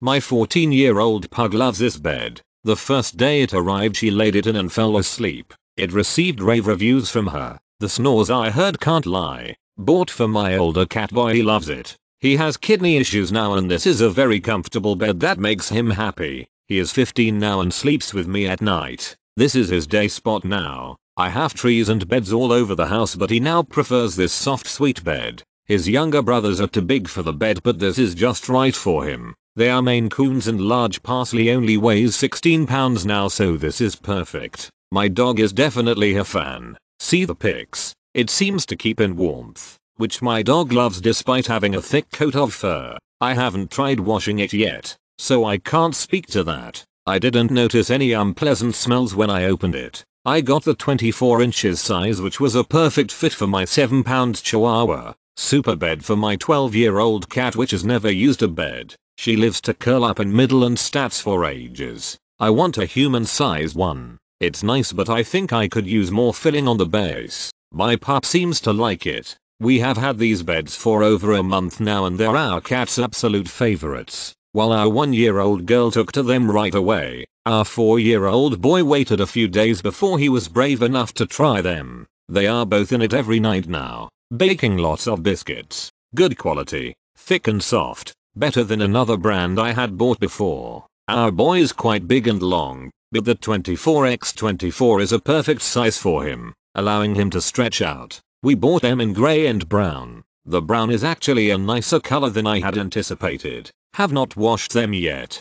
My 14-year-old pug loves this bed. The first day it arrived she laid it in and fell asleep. It received rave reviews from her. The snores I heard can't lie. Bought for my older cat boy, he loves it. He has kidney issues now and this is a very comfortable bed that makes him happy. He is 15 now and sleeps with me at night. This is his day spot now. I have trees and beds all over the house but he now prefers this soft sweet bed. His younger brothers are too big for the bed but this is just right for him. They are Maine Coons and large Parsley, only weighs 16 pounds now, so this is perfect. My dog is definitely a fan. See the pics. It seems to keep in warmth, which my dog loves despite having a thick coat of fur. I haven't tried washing it yet, so I can't speak to that. I didn't notice any unpleasant smells when I opened it. I got the 24 inches size which was a perfect fit for my 7 pound chihuahua. Super bed for my 12-year-old cat which has never used a bed. She lives to curl up in Midland Stats for ages. I want a human size one. It's nice but I think I could use more filling on the base. My pup seems to like it. We have had these beds for over a month now and they're our cat's absolute favorites. While our 1-year-old girl took to them right away, our 4-year-old boy waited a few days before he was brave enough to try them. They are both in it every night now, baking lots of biscuits. Good quality, thick and soft, better than another brand I had bought before. Our boy is quite big and long, but the 24x24 is a perfect size for him, allowing him to stretch out. We bought them in grey and brown. The brown is actually a nicer color than I had anticipated. Have not washed them yet.